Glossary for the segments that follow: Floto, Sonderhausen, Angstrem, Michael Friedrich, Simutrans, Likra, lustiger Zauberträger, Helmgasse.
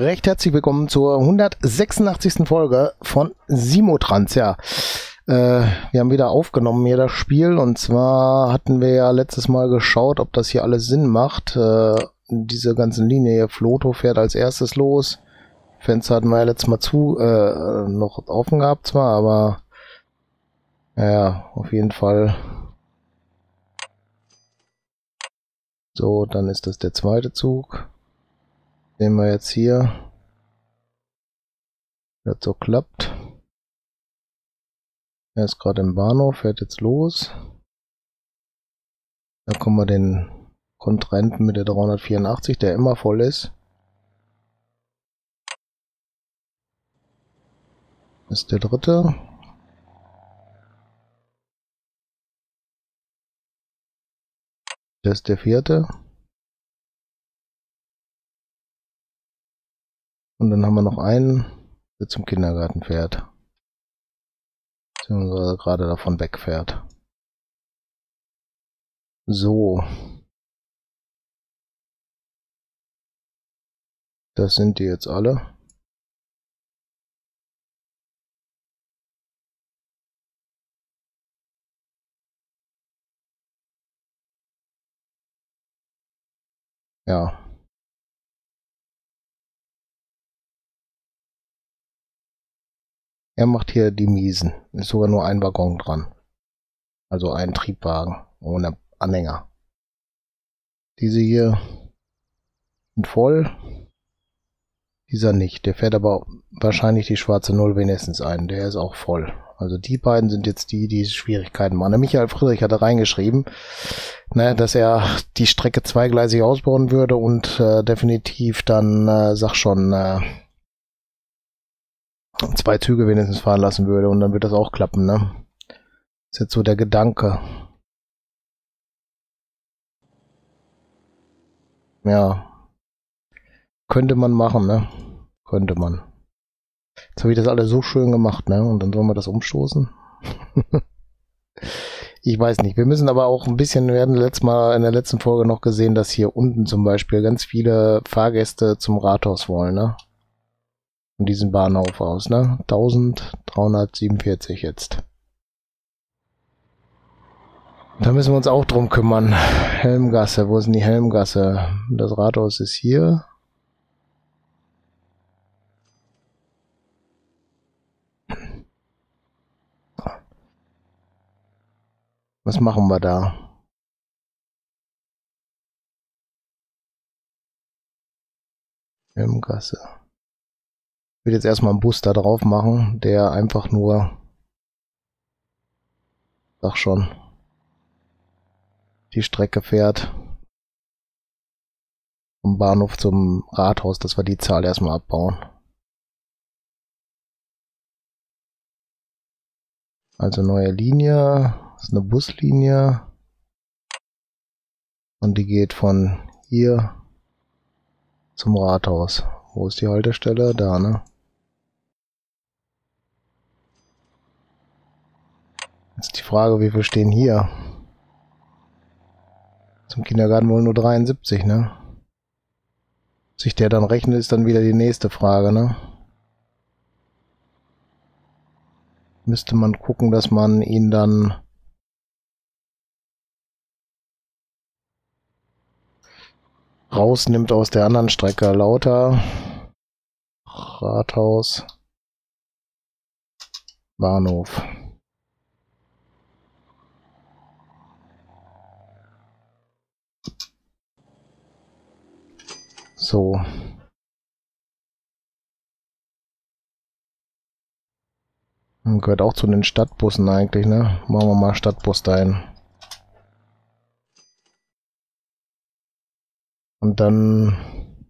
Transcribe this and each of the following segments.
Recht herzlich willkommen zur 186. Folge von Simutrans. Ja, wir haben wieder aufgenommen hier das Spiel, und zwar hatten wir ja letztes Mal geschaut, ob das hier alles Sinn macht. Diese ganzen Linien hier, Floto fährt als erstes los. Fenster hatten wir ja letztes Mal noch offen gehabt zwar, aber ja, auf jeden Fall. So, dann ist das der zweite Zug. Sehen wir jetzt hier, wie das so klappt. Er ist gerade im Bahnhof, fährt jetzt los. Da kommen wir den Kontrahenten mit der 384, der immer voll ist. Das ist der dritte. Das ist der vierte. Und dann haben wir noch einen, der zum Kindergarten fährt. Beziehungsweise gerade davon wegfährt. So. Das sind die jetzt alle. Ja. Er macht hier die Miesen. Ist sogar nur ein Waggon dran. Also ein Triebwagen ohne Anhänger. Diese hier sind voll. Dieser nicht. Der fährt aber wahrscheinlich die schwarze Null wenigstens ein. Der ist auch voll. Also die beiden sind jetzt die, die Schwierigkeiten machen. Der Michael Friedrich hatte reingeschrieben, naja, dass er die Strecke zweigleisig ausbauen würde und definitiv dann, sag schon, 2 Züge wenigstens fahren lassen würde, und dann wird das auch klappen, ne? Ist jetzt so der Gedanke. Ja. Könnte man machen, ne? Könnte man. Jetzt habe ich das alles so schön gemacht, ne? Und dann sollen wir das umstoßen? Ich weiß nicht. Wir müssen aber auch ein bisschen, wir hatten letztes Mal in der letzten Folge noch gesehen, dass hier unten zum Beispiel ganz viele Fahrgäste zum Rathaus wollen, ne? Und diesen Bahnhof aus, ne? 1347 jetzt. Da müssen wir uns auch drum kümmern. Helmgasse, wo ist denn die Helmgasse? Das Rathaus ist hier. Was machen wir da? Helmgasse. Ich will jetzt erstmal einen Bus da drauf machen, der einfach nur, sag schon, die Strecke fährt vom Bahnhof zum Rathaus, dass wir die Zahl erstmal abbauen. Also neue Linie, das ist eine Buslinie, und die geht von hier zum Rathaus. Wo ist die Haltestelle? Da, ne? Jetzt die Frage, wie viel stehen hier? Zum Kindergarten wohl nur 73, ne? Ob sich der dann rechnet, ist dann wieder die nächste Frage, ne? Müsste man gucken, dass man ihn dann... rausnimmt aus der anderen Strecke. Lauter Rathaus Bahnhof. So. Und gehört auch zu den Stadtbussen eigentlich, ne? Machen wir mal Stadtbus dahin. Und dann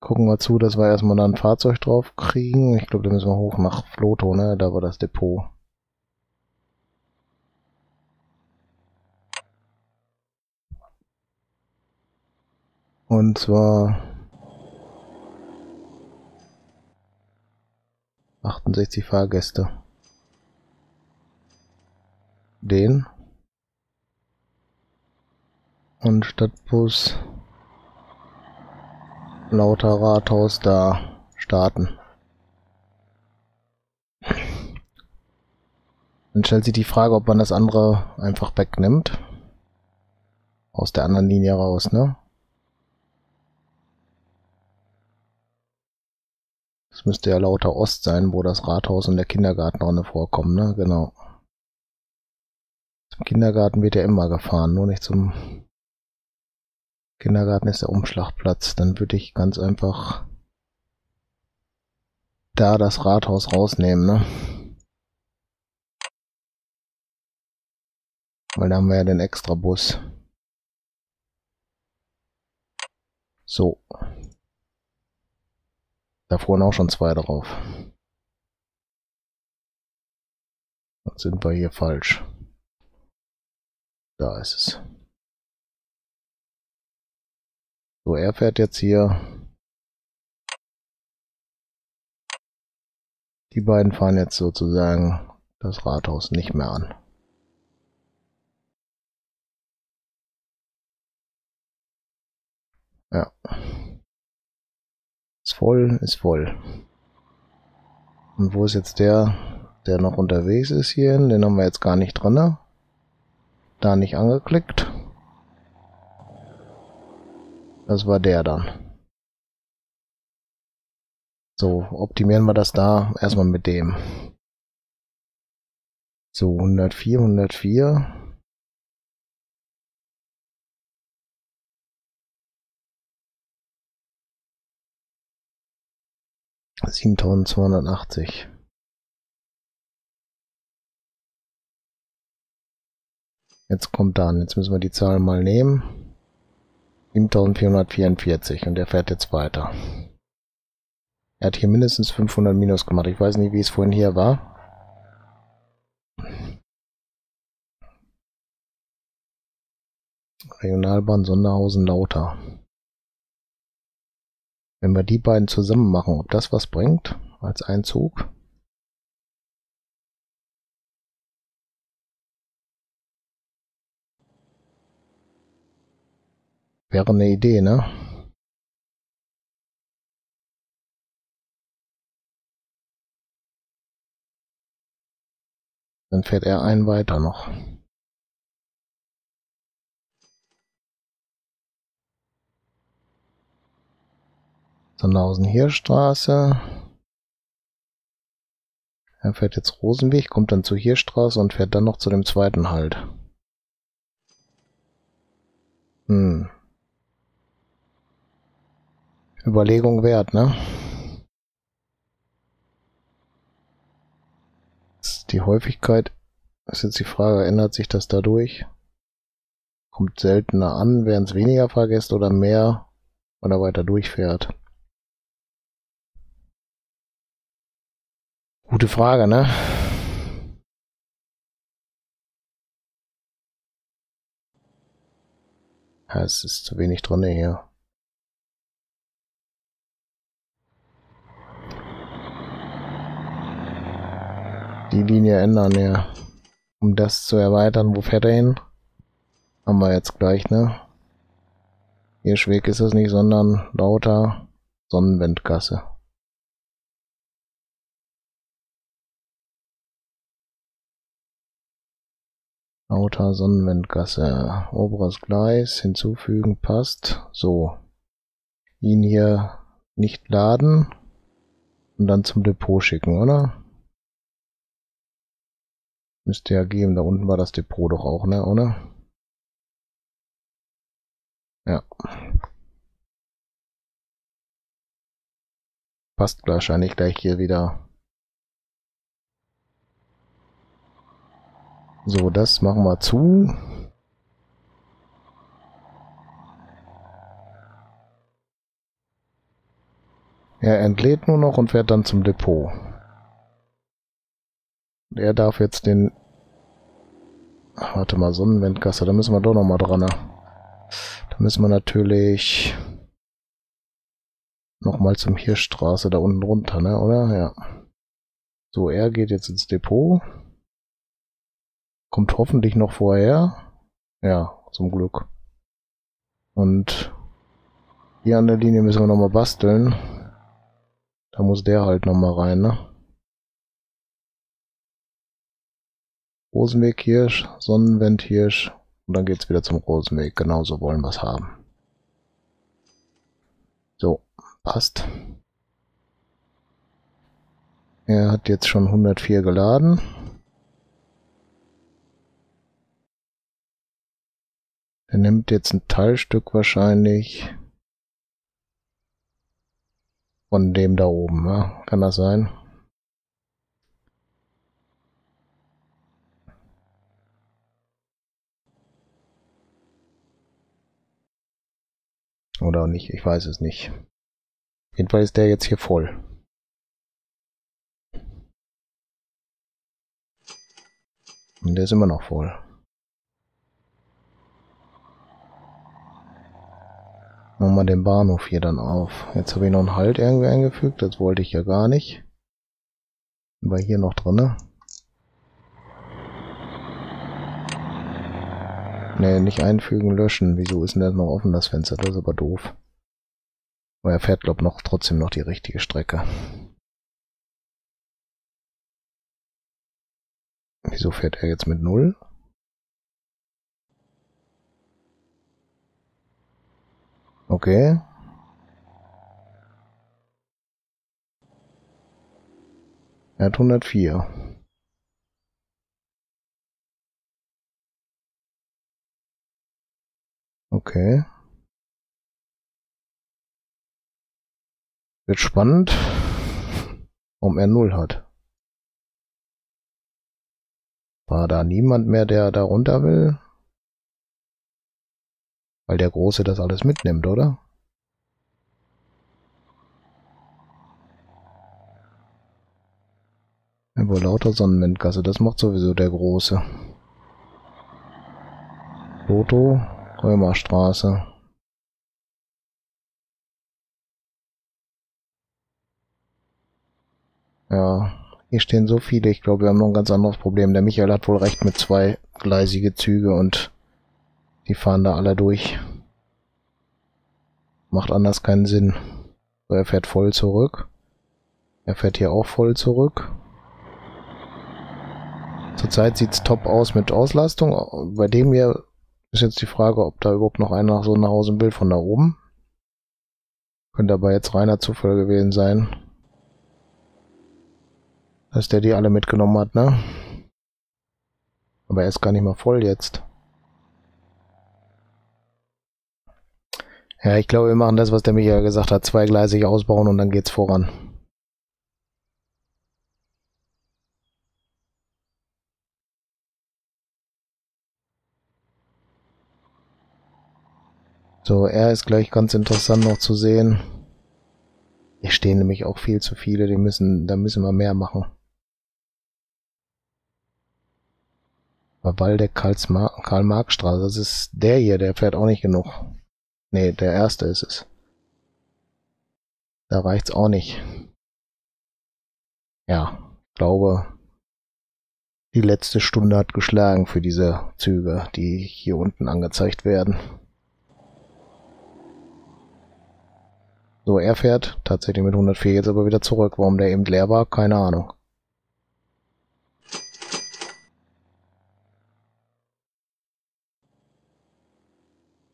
gucken wir zu, dass wir erstmal da ein Fahrzeug drauf kriegen. Ich glaube, da müssen wir hoch nach Floto, ne? Da war das Depot. Und zwar 68 Fahrgäste. Den. Und Stadtbus. lauter Rathaus da starten. Dann stellt sich die Frage, ob man das andere einfach wegnimmt. Aus der anderen Linie raus, ne? Das müsste ja lauter Ost sein, wo das Rathaus und der Kindergarten auch nicht vorkommen, ne? Genau. Zum Kindergarten wird ja immer gefahren, nur nicht zum... Kindergarten ist der Umschlagplatz. Dann würde ich ganz einfach da das Rathaus rausnehmen, ne? Weil da haben wir ja den Extrabus. So. Da fuhren auch schon zwei drauf. Dann sind wir hier falsch. Da ist es. So, er fährt jetzt hier. Die beiden fahren jetzt sozusagen das Rathaus nicht mehr an. Ja. Ist voll, ist voll. Und wo ist jetzt der noch unterwegs ist hierhin? Den haben wir jetzt gar nicht drin. Da nicht angeklickt. Das war der dann. So, optimieren wir das da erstmal mit dem. So, 104, 104. ...7280. Jetzt kommt er an. Jetzt müssen wir die Zahl mal nehmen. 7444 und der fährt jetzt weiter. Er hat hier mindestens 500 Minus gemacht. Ich weiß nicht, wie es vorhin hier war. Regionalbahn Sonderhausen Lauter. Wenn wir die beiden zusammen machen, ob das was bringt als Einzug? Wäre eine Idee, ne? Dann fährt er einen weiter noch. Sonderhausen-Hierstraße. Er fährt jetzt Rosenweg, kommt dann zur Hierstraße und fährt dann noch zu dem zweiten Halt. Überlegung wert, ne? Die Häufigkeit ist jetzt die Frage, ändert sich das dadurch? Kommt seltener an, während es weniger Fahrgäste oder mehr oder weiter durchfährt? Gute Frage, ne? Ja, es ist zu wenig drin hier. Die Linie ändern, ja. Um das zu erweitern, wo fährt er hin? Haben wir jetzt gleich, ne? Hirschweg ist es nicht, sondern Lauter Sonnenwindgasse. Lauter Sonnenwindgasse. Oberes Gleis, hinzufügen, passt. So. Ihn hier nicht laden und dann zum Depot schicken, oder? Müsste ja geben, da unten war das Depot doch auch, ne, oder? Ja. Passt wahrscheinlich gleich hier wieder. So, das machen wir zu. Er entlädt nur noch und fährt dann zum Depot. Er darf jetzt den... Warte mal, Sonnenwindgasse, da müssen wir doch nochmal dran. Da müssen wir natürlich nochmal zum Hirschstraße da unten runter, ne? Oder? Ja. So, er geht jetzt ins Depot. Kommt hoffentlich noch vorher. Ja, zum Glück. Und Die andere Linie müssen wir nochmal basteln. Da muss der halt nochmal rein, ne? Rosenweg Hirsch, Sonnenwind Hirsch und dann geht's wieder zum Rosenweg. Genauso wollen wir es haben. So, passt. Er hat jetzt schon 104 geladen. Er nimmt jetzt ein Teilstück wahrscheinlich von dem da oben, ja? Kann das sein? Oder auch nicht, ich weiß es nicht. Jedenfalls ist der jetzt hier voll. Und der ist immer noch voll. Nochmal den Bahnhof hier dann auf. Jetzt habe ich noch einen Halt irgendwie eingefügt, das wollte ich ja gar nicht. War hier noch drin, ne? Ne, nicht einfügen, löschen. Wieso ist denn das noch offen, das Fenster? Das ist aber doof. Aber er fährt, glaube ich, trotzdem noch die richtige Strecke. Wieso fährt er jetzt mit 0? Okay. Er hat 104. Okay. Wird spannend, warum er 0 hat. War da niemand mehr, der da runter will? Weil der Große das alles mitnimmt, oder? Über lauter Sonnenwindgasse, das macht sowieso der Große. Lotto, Römerstraße. Ja, hier stehen so viele. Ich glaube, wir haben noch ein ganz anderes Problem. Der Michael hat wohl recht mit zweigleisige Züge und die fahren da alle durch. Macht anders keinen Sinn. So, er fährt voll zurück. Er fährt hier auch voll zurück. Zurzeit sieht's top aus mit Auslastung. Bei dem hier ist jetzt die Frage, ob da überhaupt noch einer so nach Hause im Bild von da oben. Könnte aber jetzt reiner Zufall gewesen sein, dass der die alle mitgenommen hat, ne? Aber er ist gar nicht mal voll jetzt. Ja, ich glaube, wir machen das, was der Michael gesagt hat. Zweigleisig ausbauen und dann geht's voran. So, er ist gleich ganz interessant noch zu sehen. Hier stehen nämlich auch viel zu viele, da müssen wir mehr machen. Bei Waldeck Karl-Marx-Straße, das ist der hier, der fährt auch nicht genug. Ne, der erste ist es. Da reicht's auch nicht. Ja, ich glaube, die letzte Stunde hat geschlagen für diese Züge, die hier unten angezeigt werden. So, er fährt tatsächlich mit 104 jetzt aber wieder zurück. Warum der eben leer war, keine Ahnung.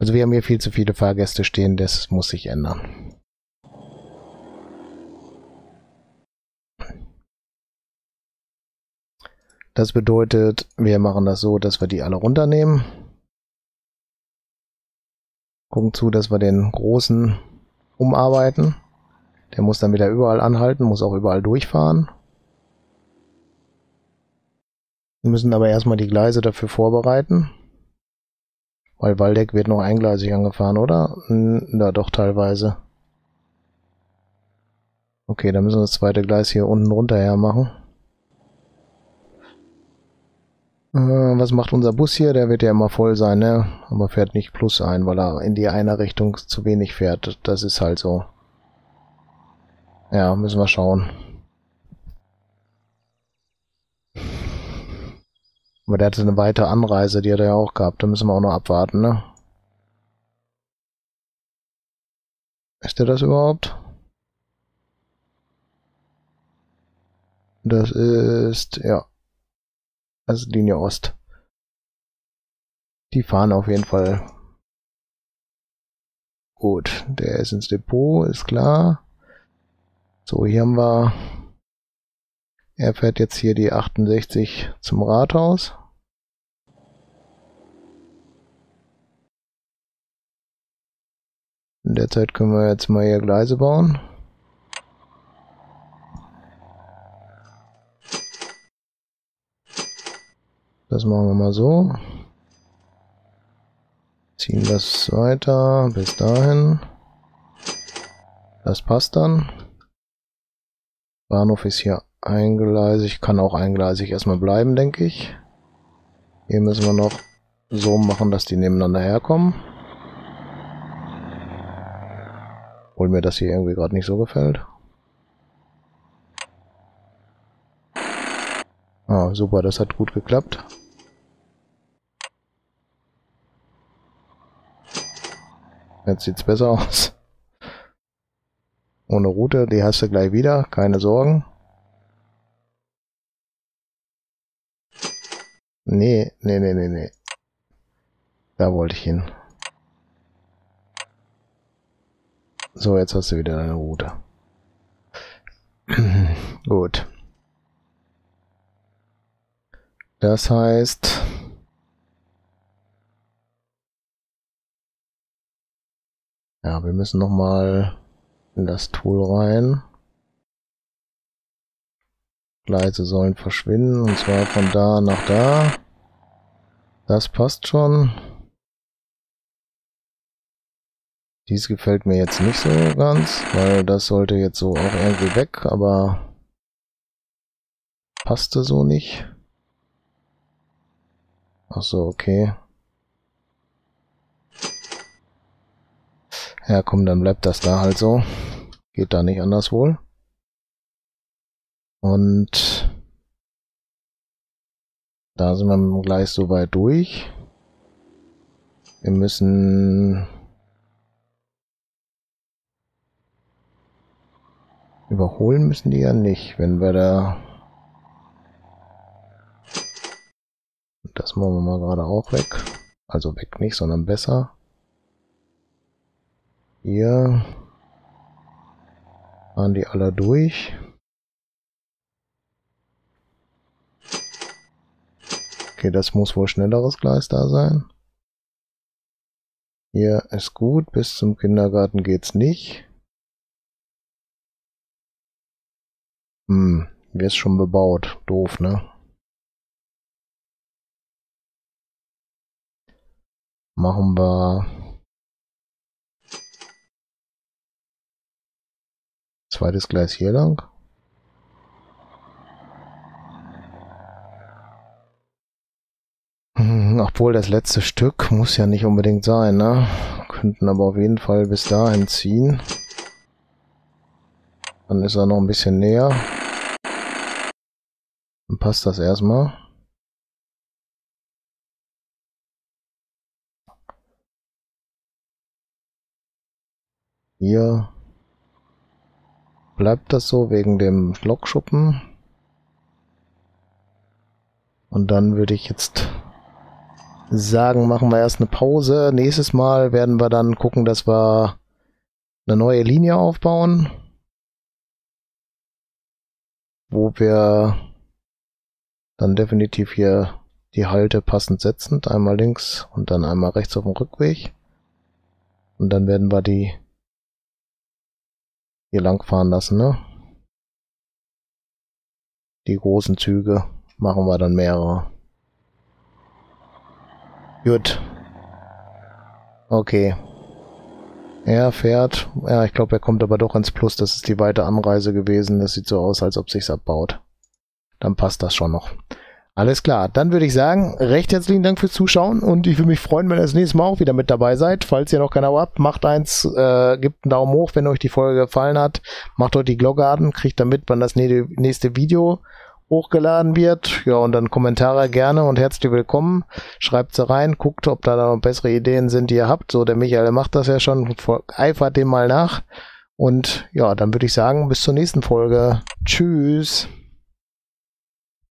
Also wir haben hier viel zu viele Fahrgäste stehen, das muss sich ändern. Das bedeutet, wir machen das so, dass wir die alle runternehmen. Gucken zu, dass wir den großen umarbeiten. Der muss dann wieder überall anhalten, muss auch überall durchfahren. Wir müssen aber erstmal die Gleise dafür vorbereiten. Weil Waldeck wird noch eingleisig angefahren, oder? Na, doch teilweise. Okay, dann müssen wir das zweite Gleis hier unten runter her machen. Was macht unser Bus hier? Der wird ja immer voll sein, ne? Aber fährt nicht plus ein, weil er in die eine Richtung zu wenig fährt. Das ist halt so. Ja, müssen wir schauen. Aber der hatte eine weite Anreise, die hat er ja auch gehabt. Da müssen wir auch noch abwarten, ne? Ist der das überhaupt? Das ist, ja, also Linie Ost. Die fahren auf jeden Fall. Gut, der ist ins Depot, ist klar. So, hier haben wir... Er fährt jetzt hier die 68 zum Rathaus. In der Zeit können wir jetzt mal hier Gleise bauen. Das machen wir mal so. Ziehen das weiter bis dahin. Das passt dann. Bahnhof ist hier eingleisig. Kann auch eingleisig erstmal bleiben, denke ich. Hier müssen wir noch so machen, dass die nebeneinander herkommen. Obwohl mir das hier irgendwie gerade nicht so gefällt. Ah, super, das hat gut geklappt. Jetzt sieht es besser aus. Ohne Route, die hast du gleich wieder, keine Sorgen. Nee, nee, nee, nee, nee. Da wollte ich hin. So, jetzt hast du wieder deine Route. Gut. Das heißt... Ja, wir müssen nochmal in das Tool rein. Gleise sollen verschwinden, und zwar von da nach da. Das passt schon. Dies gefällt mir jetzt nicht so ganz, weil das sollte jetzt so auch irgendwie weg, aber passte so nicht. Ach so, okay. Ja komm, dann bleibt das da halt so. Geht da nicht anders wohl. Und da sind wir gleich soweit durch. Wir müssen überholen, müssen die ja nicht, wenn wir da... Das machen wir mal gerade auch weg. Also weg nicht, sondern besser. Hier fahren die alle durch. Okay, das muss wohl schnelleres Gleis da sein. Hier ist gut, bis zum Kindergarten geht's nicht. Hm, hier ist schon bebaut. Doof, ne? Machen wir... Zweites Gleis hier lang. Obwohl das letzte Stück muss ja nicht unbedingt sein, ne? Könnten aber auf jeden Fall bis dahin ziehen. Dann ist er noch ein bisschen näher. Dann passt das erstmal. Hier. Bleibt das so wegen dem Lokschuppen. Und dann würde ich jetzt sagen, machen wir erst eine Pause. Nächstes Mal werden wir dann gucken, dass wir eine neue Linie aufbauen, wo wir dann definitiv hier die Halte passend setzend, einmal links und dann einmal rechts auf dem Rückweg. Und dann werden wir die hier lang fahren lassen, ne? Die großen Züge machen wir dann mehrere. Gut. Okay. Er fährt. Ja, ich glaube, er kommt aber doch ins Plus. Das ist die weite Anreise gewesen. Das sieht so aus, als ob sich's abbaut. Dann passt das schon noch. Alles klar. Dann würde ich sagen, recht herzlichen Dank fürs Zuschauen und ich würde mich freuen, wenn ihr das nächste Mal auch wieder mit dabei seid. Falls ihr noch kein Abo habt, macht eins, gebt einen Daumen hoch, wenn euch die Folge gefallen hat. Macht euch die Glocke an, kriegt damit, wann das nächste Video hochgeladen wird. Ja, und dann Kommentare gerne und herzlich willkommen. Schreibt sie rein, guckt, ob da noch bessere Ideen sind, die ihr habt. So, der Michael macht das ja schon, eifert dem mal nach. Und ja, dann würde ich sagen, bis zur nächsten Folge. Tschüss.